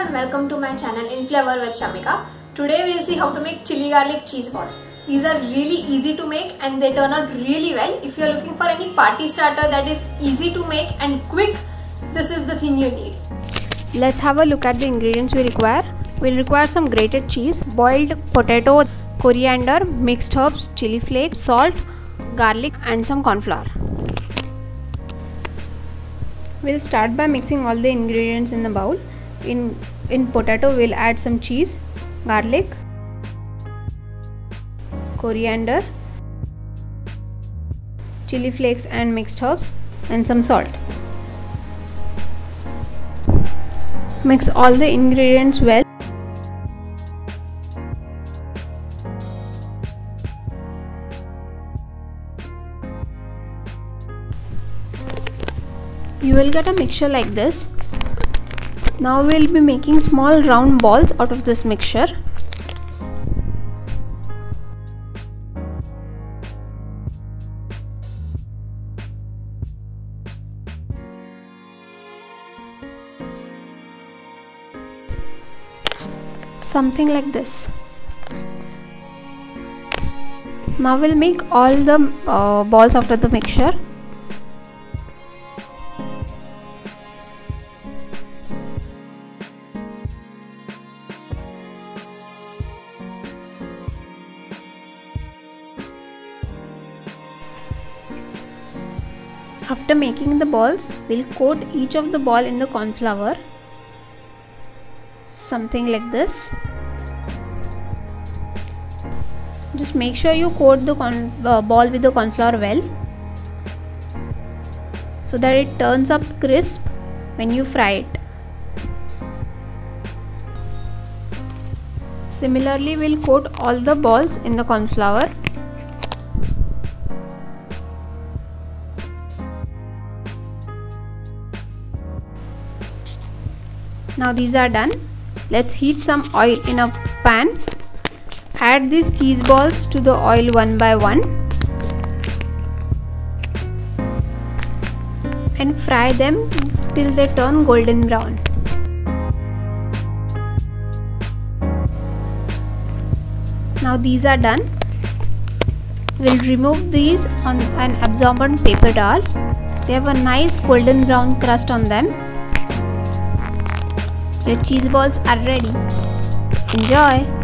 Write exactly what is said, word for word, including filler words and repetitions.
and welcome to my channel Inflavor with Shamika. Today we will see how to make chili garlic cheese balls. These are really easy to make and they turn out really well. If you are looking for any party starter that is easy to make and quick, this is the thing you need. Let's have a look at the ingredients we require. We will require some grated cheese, boiled potato, coriander, mixed herbs, chili flakes, salt, garlic and some corn flour. We'll start by mixing all the ingredients in the bowl. In, in potato we'll add some cheese, garlic, coriander, chili flakes and mixed herbs and some salt. Mix all the ingredients well. You will get a mixture like this. Now we will be making small round balls out of this mixture. Something like this. Now we will make all the uh, balls out of the mixture. After making the balls, we'll coat each of the ball in the corn flour, something like this. Just make sure you coat the corn, uh, ball with the corn flour well, so that it turns up crisp when you fry it. Similarly, we'll coat all the balls in the corn flour. Now these are done. Let's heat some oil in a pan. Add these cheese balls to the oil one by one and fry them till they turn golden brown. Now these are done. We'll remove these on an absorbent paper towel. They have a nice golden brown crust on them. Your cheese balls are ready. Enjoy!